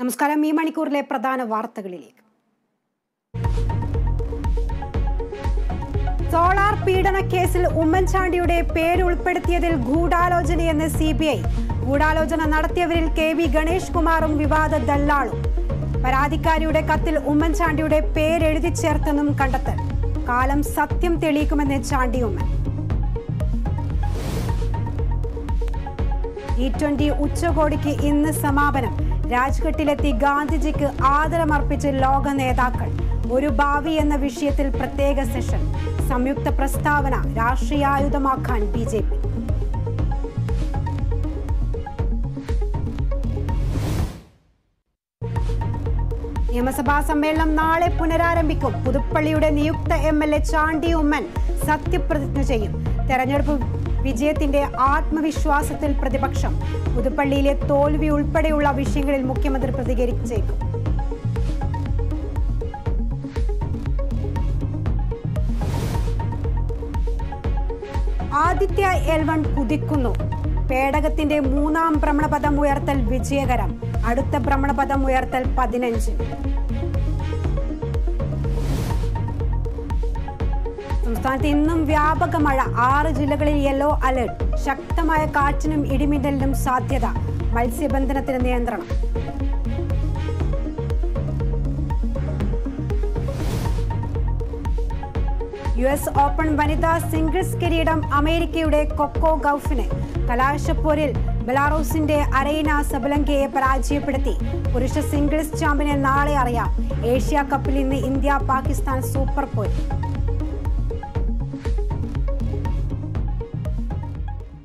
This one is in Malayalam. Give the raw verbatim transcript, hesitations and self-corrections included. നമസ്കാരം. ഈ മണിക്കൂറിലെ പ്രധാന വാർത്തകളിലേക്ക്. സോളാർ പീഡനക്കേസിൽ ഉമ്മൻചാണ്ടിയുടെ പേരുൾപ്പെടുത്തിയതിൽ ഗൂഢാലോചനയെന്ന് സിബിഐ. ഗൂഢാലോചന നടത്തിയവരിൽ കെ വി ഗണേഷ് കുമാറും വിവാദ ദല്ലാളും. പരാതിക്കാരിയുടെ കത്തിൽ ഉമ്മൻചാണ്ടിയുടെ പേരെഴുതി ചേർത്തെന്നും കണ്ടെത്തൽ. കാലം സത്യം തെളിയിക്കുമെന്ന് ചാണ്ടി ഉമ്മൻ. ജി ട്വന്റി ഉച്ചകോടിക്ക് ഇന്ന് സമാപനം. രാജ്ഘട്ടിലെത്തി ഗാന്ധിജിക്ക് ആദരമർപ്പിച്ച് ലോക നേതാക്കൾ. ഒരു ഭാവി എന്ന വിഷയത്തിൽ പ്രത്യേക സെഷൻ. സംയുക്ത പ്രസ്താവന രാഷ്ട്രീയായുധമാക്കാൻ ബി ജെ പി. നിയമസഭാ സമ്മേളനം നാളെ പുനരാരംഭിക്കും. പുതുപ്പള്ളിയുടെ നിയുക്ത M L A Chandy Oommen സത്യപ്രതിജ്ഞ ചെയ്യും. തെരഞ്ഞെടുപ്പ് വിജയത്തിന്റെ ആത്മവിശ്വാസത്തിൽ പ്രതിപക്ഷം. പുതുപ്പള്ളിയിലെ തോൽവി ഉൾപ്പെടെയുള്ള വിഷയങ്ങളിൽ മുഖ്യമന്ത്രി പ്രതികരിച്ചേക്കും. ആദിത്യ എൽ വൺ കുതിക്കുന്നു. പേടകത്തിന്റെ മൂന്നാം ഭ്രമണപഥം ഉയർത്തൽ വിജയകരം. അടുത്ത ഭ്രമണപഥം ഉയർത്തൽ പതിനഞ്ച്. സംസ്ഥാനത്ത് ഇന്നും വ്യാപക മഴ. ആറ് ജില്ലകളിൽ യെല്ലോ അലർട്ട്. ശക്തമായ കാറ്റിനും ഇടിമിന്നലിനും സാധ്യത. മത്സ്യബന്ധനത്തിന് നിയന്ത്രണം. യു എസ് ഓപ്പൺ വനിതാ സിംഗിൾസ് കിരീടം അമേരിക്കയുടെ കൊക്കോ ഗൌഫിന്. കലാശപ്പോരിൽ ബെലാറൂസിന്റെ അരൈന സബലങ്കയെ പരാജയപ്പെടുത്തി. പുരുഷ സിംഗിൾസ് ചാമ്പ്യനെ നാളെ അറിയാം. ഏഷ്യ കപ്പിൽ ഇന്ന് ഇന്ത്യ പാകിസ്ഥാൻ സൂപ്പർ പോയിന്റ്.